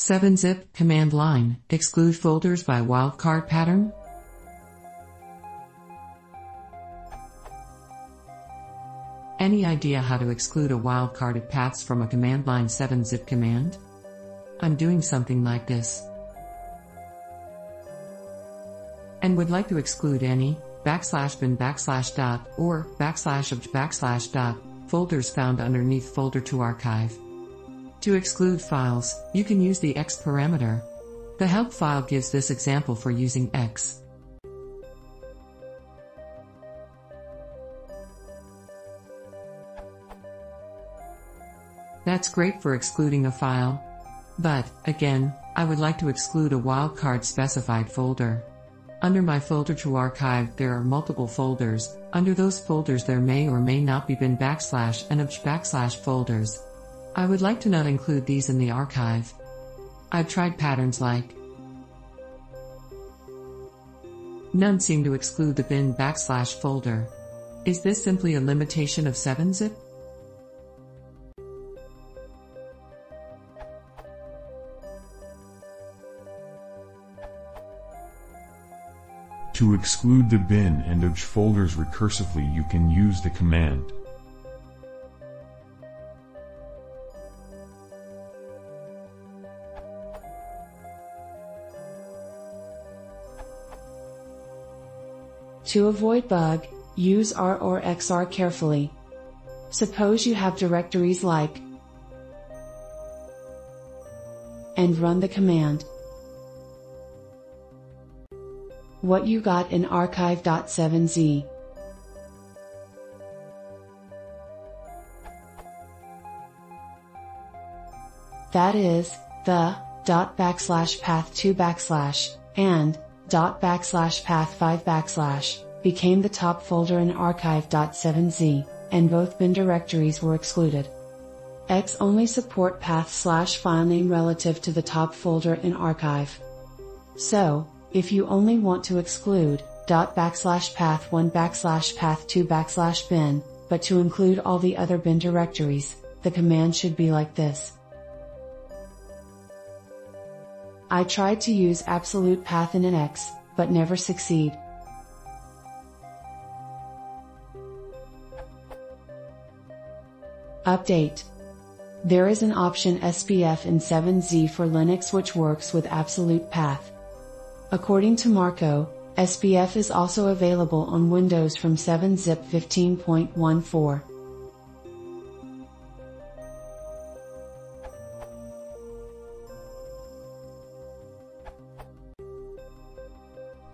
7-Zip command line, exclude folders by wildcard pattern. Any idea how to exclude a wildcarded paths from a command line 7-Zip command? I'm doing something like this, and would like to exclude any /bin/dot or /obj/dot folders found underneath folder to archive. To exclude files, you can use the X parameter. The help file gives this example for using X. That's great for excluding a file. But, again, I would like to exclude a wildcard specified folder. Under my folder to archive there are multiple folders. Under those folders there may or may not be bin / and obj / folders. I would like to not include these in the archive. I've tried patterns like none seem to exclude the bin / folder. Is this simply a limitation of 7-Zip? To exclude the bin and obj folders recursively, you can use the command to avoid bug. Use R or XR carefully. Suppose you have directories like, and run the command. What you got in archive.7z. That is, the ./path2/ and ./path5/ became the top folder in archive.7z, and both bin directories were excluded. X only support path/filename relative to the top folder in archive. So, if you only want to exclude ./path1/path2/bin, but to include all the other bin directories, the command should be like this. I tried to use absolute path in an X, but never succeed. Update. There is an option SPF in 7z for Linux which works with absolute path. According to Marco, SPF is also available on Windows from 7-Zip 15.14.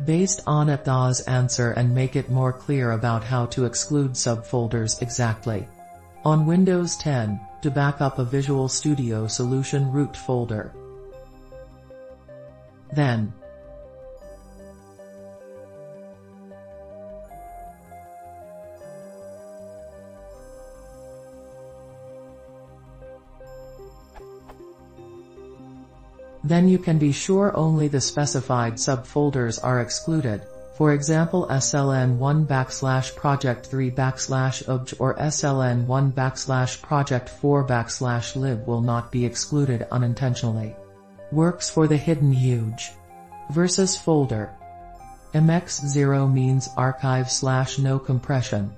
Based on Abda's answer, and make it more clear about how to exclude subfolders exactly. On Windows 10, to back up a Visual Studio Solution root folder. Then, you can be sure only the specified subfolders are excluded, for example sln1 / project3 / obj or sln1 / project4 / lib will not be excluded unintentionally. Works for the hidden huge versus folder. MX0 means archive / no compression.